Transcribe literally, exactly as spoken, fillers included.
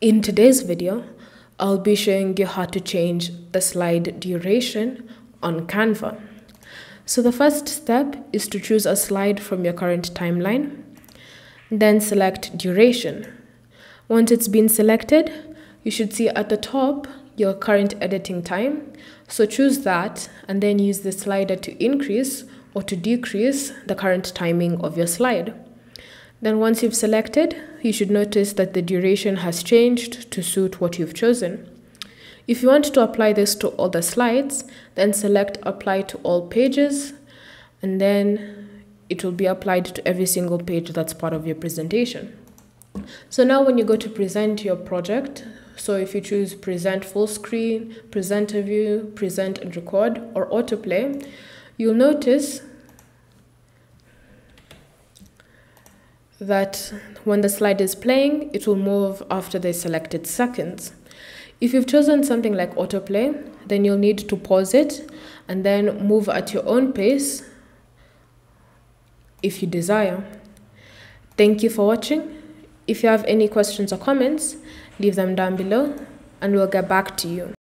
In today's video, I'll be showing you how to change the slide duration on Canva. So the first step is to choose a slide from your current timeline, then select duration. Once it's been selected, you should see at the top your current editing time. So choose that and then use the slider to increase or to decrease the current timing of your slide. Then once you've selected, you should notice that the duration has changed to suit what you've chosen. If you want to apply this to all the slides, then select Apply to All Pages, and then it will be applied to every single page that's part of your presentation. So now when you go to present your project, so if you choose Present Full Screen, Present a View, Present and Record, or Autoplay, you'll notice that when the slide is playing, it will move after the selected seconds. If you've chosen something like autoplay, then you'll need to pause it and then move at your own pace if you desire. Thank you for watching. If you have any questions or comments, leave them down below and we'll get back to you.